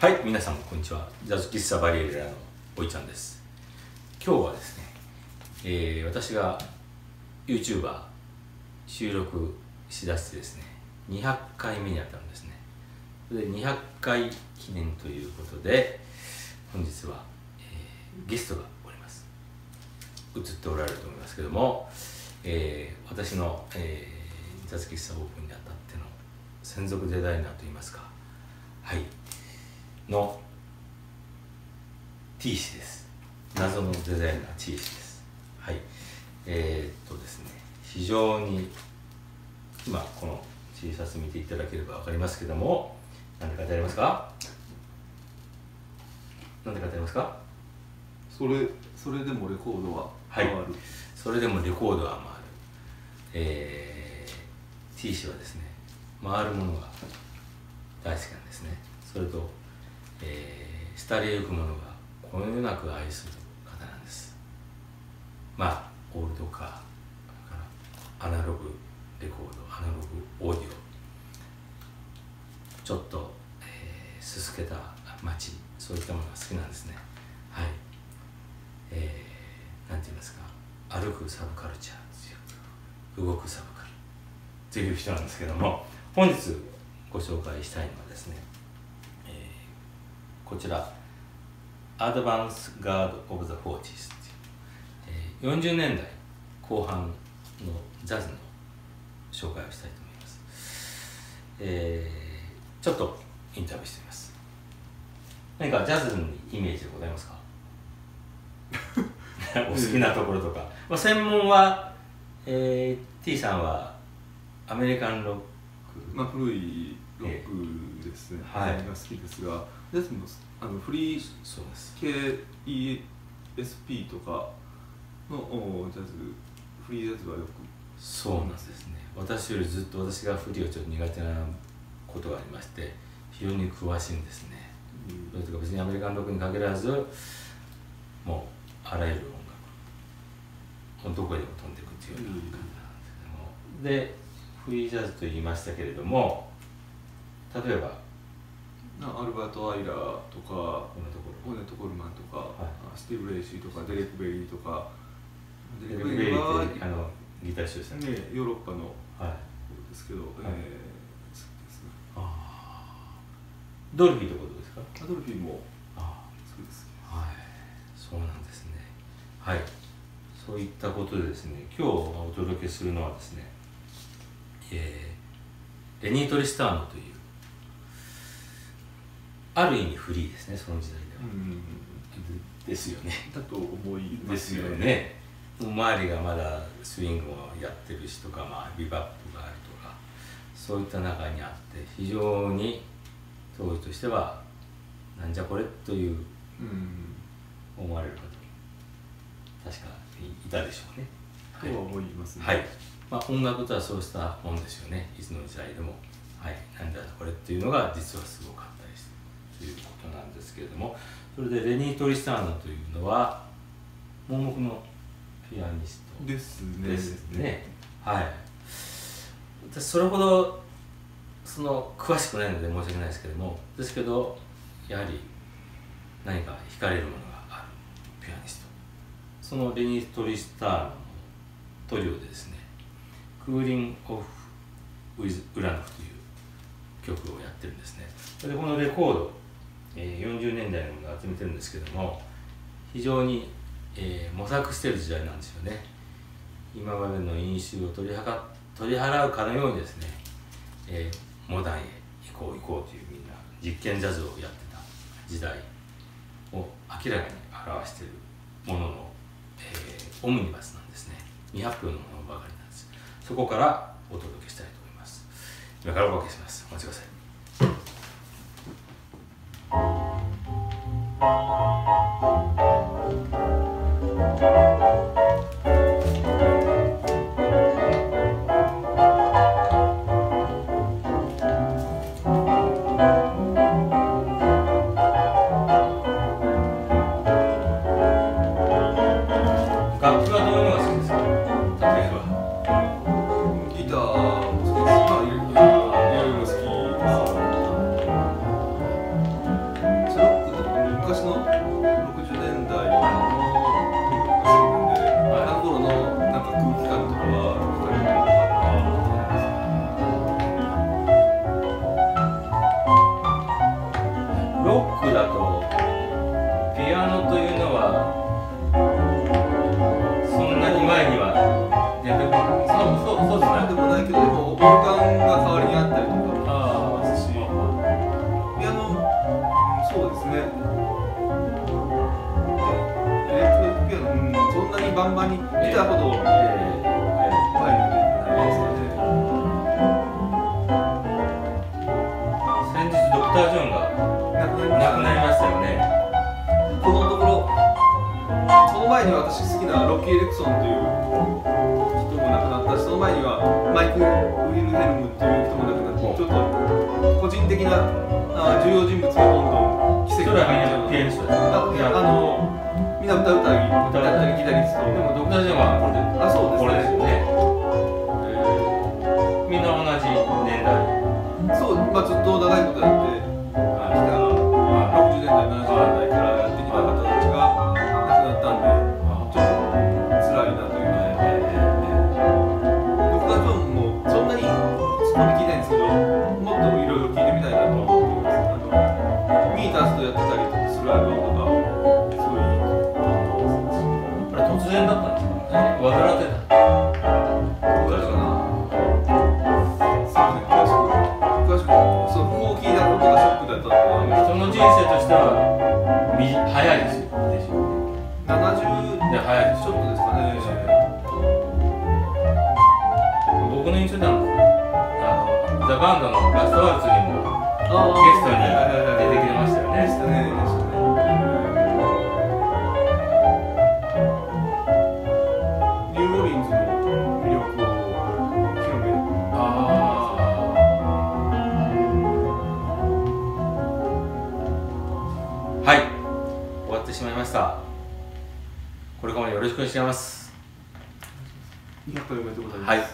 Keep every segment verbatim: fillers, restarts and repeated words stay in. はい、皆さんこんにちは。ジャズ喫茶バリエラのおいちゃんです。今日はですね、えー、私が YouTuber 収録しだしてですね、にひゃっかいめにあたるんですね。で、にひゃっかい記念ということで本日は、えー、ゲストがおります。映っておられると思いますけども、えー、私の、えー、ジャズ喫茶オープンにあたっての専属デザイナーといいますか、はいの T 氏です。謎のデザイナー T 氏です。はい、えー、っとですね、非常に今この T シャツ見ていただければ分かりますけども、何て書いてありますか？何て書いてありますか？それ、それでもレコードは回る。はい、それでもレコードは回る。えー、T 氏はですね、回るものが大好きなんですね。それと、えー、廃れゆくものがこよなく愛する方なんです。まあオールドカーからアナログレコード、アナログオーディオ、ちょっと、えー、すすけた街、そういったものが好きなんですね。はい、えー、なんて言いますか、歩くサブカルチャー、動くサブカルという人なんですけども、本日ご紹介したいのはですね、こちら、アドバンスガード・オブ・ザ・フォーティーズっていう、えー、よんじゅうねんだいこう半のジャズの紹介をしたいと思います。えー、ちょっとインタビューしてみます。何かジャズにイメージでございますか？お好きなところとか。まあ、専門は、えー、T さんはアメリカンロック。まあ、古いロックですね。えー、はい、が好きですが。ジャズもあのフリー系 イーエスピー とかのジャズ、フリージャズはよく。そうなんですね。私よりずっと、私がフリーをちょっと苦手なことがありまして、非常に詳しいんですね。うん、というか別にアメリカンロックに限らず、もうあらゆる音楽、もうどこでも飛んでいくっていうような感じなんですけども。で、フリージャズと言いましたけれども、例えば、アルバート・アイラーとかオネット・コルマンとか、はい、スティーブ・レイシーとかデレック・ベリーとか、デレック・ベリーはあのギタリストでしたね、ヨーロッパの方ですけど、好きですね。あ、ドルフィーとかどうですか？ドルフィーも好きです。はい、そうなんですね。はい、そういったことでですね、今日お届けするのはですね、えー、レニー・トリスターノという、ある意味フリーですね、その時代では。ですよね。だと思いますよね。周りがまだスイングをやってるしとか、まあ、ビバップがあるとか、そういった中にあって、非常に当時としては、なんじゃこれという思われる方、確かにいたでしょうね。とは思いますね。はい。まあ、音楽とはそうしたもんですよね、いつの時代でも。はい、なんじゃこれっていうのが実はすごかったりして。ということなんですけれども、それでレニー・トリスターノというのは盲目のピアニストですね。ですね。はい。私それほどその詳しくないので申し訳ないですけれども、ですけどやはり何か惹かれるものがあるピアニスト。そのレニー・トリスターノのトリオでですね、クーリング・オフ・ウィズ・ウラノフという曲をやってるんですね。それでこのレコード、よんじゅうねんだいのものを集めてるんですけども、非常に、えー、模索してる時代なんですよね。今までの飲酒を取りはか取り払うかのようにですね、えー、モダンへ行こう行こうという、みんな実験ジャズをやってた時代を明らかに表しているものの、えー、オムニバスなんですね。未発表のものばかりなんです。そこからお届けしたいと思います。今からお届けします。お待ちください。そうですね、なんでもないけど、でも音感が代わりにあったりとかしますし、ピアノ、そうですね、エレクトリックピアノ、うん、そんなにバンバンに見たほど、えードクター・ジョンが亡くなりましたよね。このところ、その前に私好きなロッキー・エリクソンという人も亡くなったし、その前にはマイク・ウィルヘルムという人も亡くなって、ちょっと個人的な重要人物がどんどん奇跡が見えてる。あのみんな歌うたり、歌ったりギタリスト。でもドクター・ジョンはこれで、あ、そうですね。みんな同じ年代。そう、まあずっと長いことやって。ろくじゅうねんだい、ななじゅうねんだいからやってきた方たちが亡くなったんで、ちょっと辛いなというので、ドクター・ジョンもそんなにそこに聞いてないんですけど、もっといろいろ聞いてみたいなと思ってます。ミーターズとやってたりするアルバムとか、すごいいいと思ってます。あれ、突然だったんですかね。わざらってた。バンドのラストワルツにもゲストに出てきてましたよね。ニューオリンズの魅力を広める。はい、終わってしまいました。これからもよろしくお願いします。にひゃっかいおめでとうございます。はい、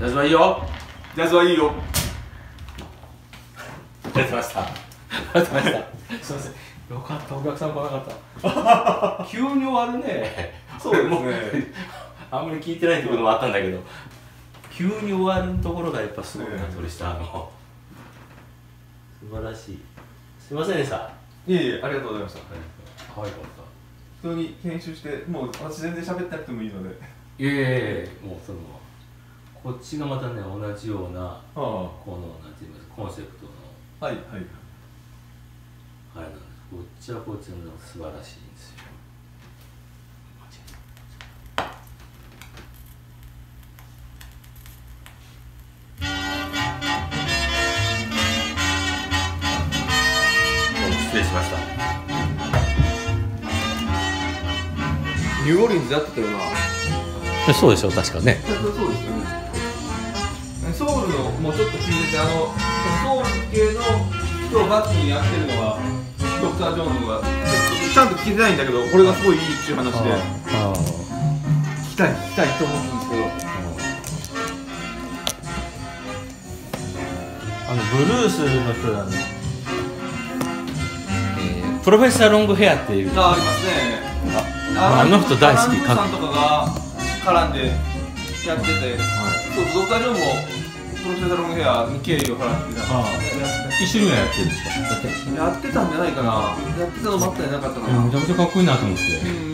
ジャズはいいよ。ジャズはいいよ。ありがとうございました。すみません。よかった、お客さん来なかった。急に終わるね。そうですね。あんまり聞いてないところもあったんだけど、急に終わるところがやっぱすごいな、それした。素晴らしい。すみませんでした。いえいえ、ありがとうございました。可愛かった。普通に編集して、もう私全然喋ってなくてもいいので。いえいえ、もうそのこっちがまたね、同じようなこのなんて言いますか、コンセプトの。はいはい、あれなんです。こっちはこっちの素晴らしいんですよ。失礼しました。ニューオリンズでやってたよな。そうでしょ、確かね。そうですよね。ソウルのもうちょっと聞いてて、あのソウル系の人をバッチにやってるのはドクター・ジョンのがちゃんと聞いてないんだけど、これがすごいいいっていう話で、聞きたい聞きたいと思うんですけど、あのブルースの人だね、えー、プロフェッサー・ロングヘアっていう、あありますね。あの人大好き。カランドさんとかが絡んでやってて、そうドクター・ジョンもプロフェッサー・ロングヘアに経緯を払ってた。一週ぐらいやってるんですか。やってたんじゃないかな。やってたのばっかりなかったかな。めちゃめちゃかっこいいなと思って。